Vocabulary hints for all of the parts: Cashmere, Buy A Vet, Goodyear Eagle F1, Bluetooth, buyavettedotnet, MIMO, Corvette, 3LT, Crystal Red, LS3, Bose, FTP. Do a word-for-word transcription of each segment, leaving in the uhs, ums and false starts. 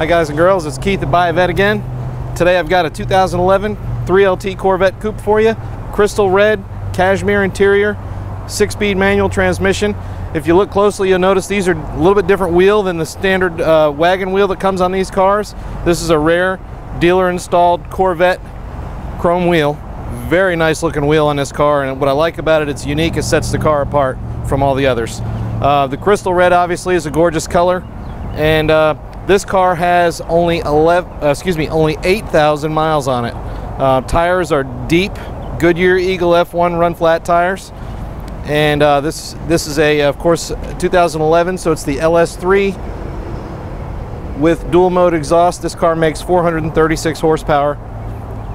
Hi guys and girls, it's Keith at Buy A Vet again. Today I've got a two thousand eleven three L T Corvette coupe for you. Crystal red, cashmere interior, six-speed manual transmission. If you look closely, you'll notice these are a little bit different wheel than the standard uh, wagon wheel that comes on these cars. This is a rare dealer-installed Corvette chrome wheel. Very nice looking wheel on this car, and what I like about it, it's unique. It sets the car apart from all the others. Uh, the crystal red obviously is a gorgeous color, and uh, this car has only eleven, uh, excuse me, only eight thousand miles on it. Uh, tires are deep Goodyear Eagle F one run flat tires, and uh, this this is a of course two thousand eleven, so it's the L S three with dual mode exhaust. This car makes four hundred thirty-six horsepower.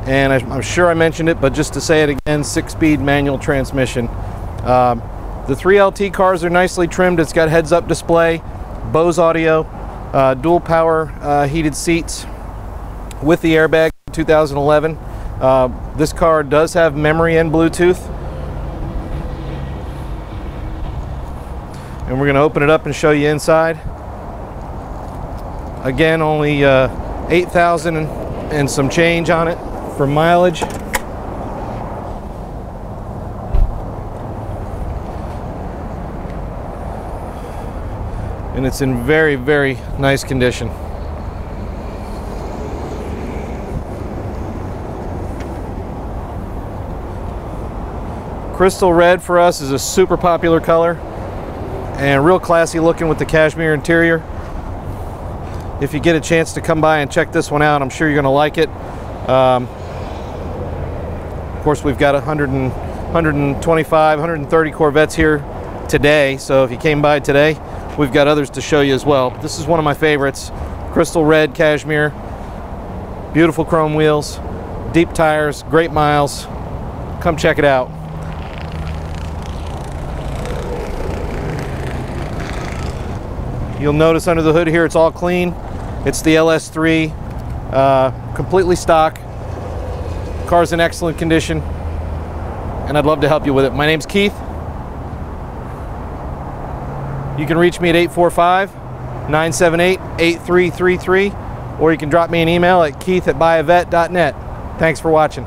And I'm sure I mentioned it, but just to say it again, six-speed manual transmission. Um, the three L T cars are nicely trimmed. It's got Heads Up Display, Bose audio, uh, dual power uh, heated seats with the airbag. Two thousand eleven. Uh, this car does have memory and Bluetooth. And we're going to open it up and show you inside. Again, only uh, eight thousand and some change on it for mileage. And it's in very, very nice condition. Crystal red for us is a super popular color and real classy looking with the cashmere interior. If you get a chance to come by and check this one out, I'm sure you're gonna like it. Um, Of course, we've got one hundred, one twenty-five, one thirty Corvettes here today, so if you came by today, we've got others to show you as well. This is one of my favorites. Crystal red cashmere, beautiful chrome wheels, deep tires, great miles. Come check it out. You'll notice under the hood here, it's all clean. It's the L S three, uh, completely stock. Car's in excellent condition, and I'd love to help you with it. My name's Keith. You can reach me at eight four five, nine seven eight, eight three three three, or you can drop me an email at keith at buyavet dot net. Thanks for watching.